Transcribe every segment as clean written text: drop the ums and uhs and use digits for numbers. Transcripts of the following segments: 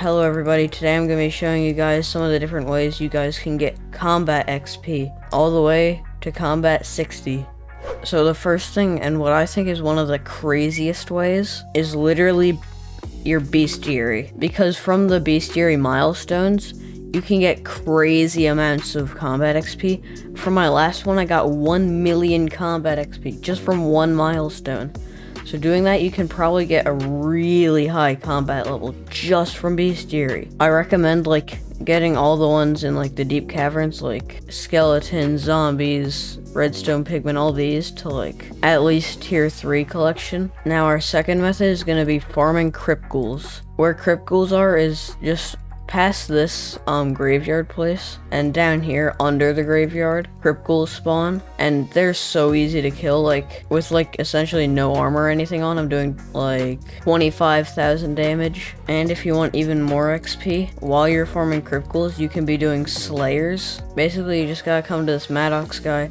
Hello everybody, today I'm going to be showing you guys some of the different ways you guys can get combat XP, all the way to combat 60. So the first thing, and what I think is one of the craziest ways, is literally your Bestiary. Because from the Bestiary milestones, you can get crazy amounts of combat XP. For my last one, I got 1 million combat XP, just from one milestone. So doing that, you can probably get a really high combat level just from Bestiary. I recommend, like, getting all the ones in, like, the deep caverns, like skeletons, zombies, redstone pigment, all these, to, like, at least tier 3 collection. Now our second method is going to be farming Crypt Ghouls. Where Crypt Ghouls are is just past this graveyard place, and down here under the graveyard Crypt Ghouls spawn, and they're so easy to kill, like, with, like, essentially no armor or anything on. I'm doing like 25,000 damage, and if you want even more XP while you're farming Crypt Ghouls, you can be doing Slayers. Basically, you just gotta come to this Maddox guy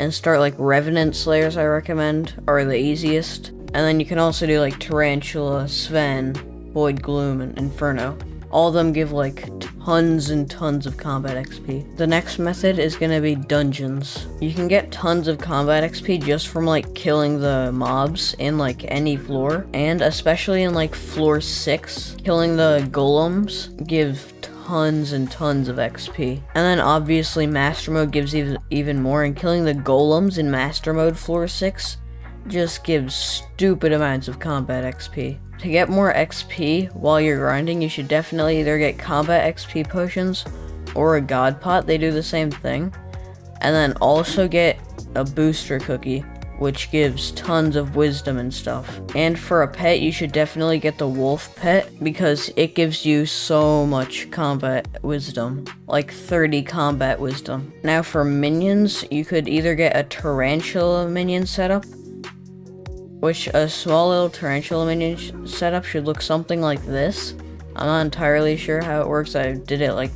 and start, like, Revenant Slayers, I recommend, are the easiest, and then you can also do, like, Tarantula, Sven, Void Gloom, and Inferno. All of them give, like, tons and tons of combat XP. The next method is gonna be dungeons. You can get tons of combat XP just from, like, killing the mobs in, like, any floor. And especially in, like, floor 6, killing the golems give tons and tons of XP. And then obviously master mode gives even more, and killing the golems in master mode floor 6 just gives stupid amounts of combat XP. To get more XP while you're grinding, you should definitely either get combat XP potions or a god pot, they do the same thing, and then also get a booster cookie, which gives tons of wisdom and stuff. And for a pet, you should definitely get the wolf pet, because it gives you so much combat wisdom, like 30 combat wisdom. Now for minions, you could either get a tarantula minion setup, which a small little tarantula minion setup should look something like this. I'm not entirely sure how it works, I did it like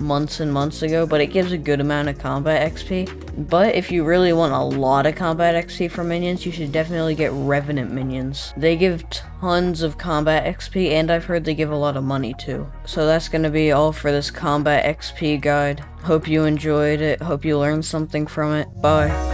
months and months ago, but it gives a good amount of combat XP. But if you really want a lot of combat XP from minions, you should definitely get Revenant minions. They give tons of combat XP, and I've heard they give a lot of money too. So that's gonna be all for this combat XP guide. Hope you enjoyed it, hope you learned something from it. Bye.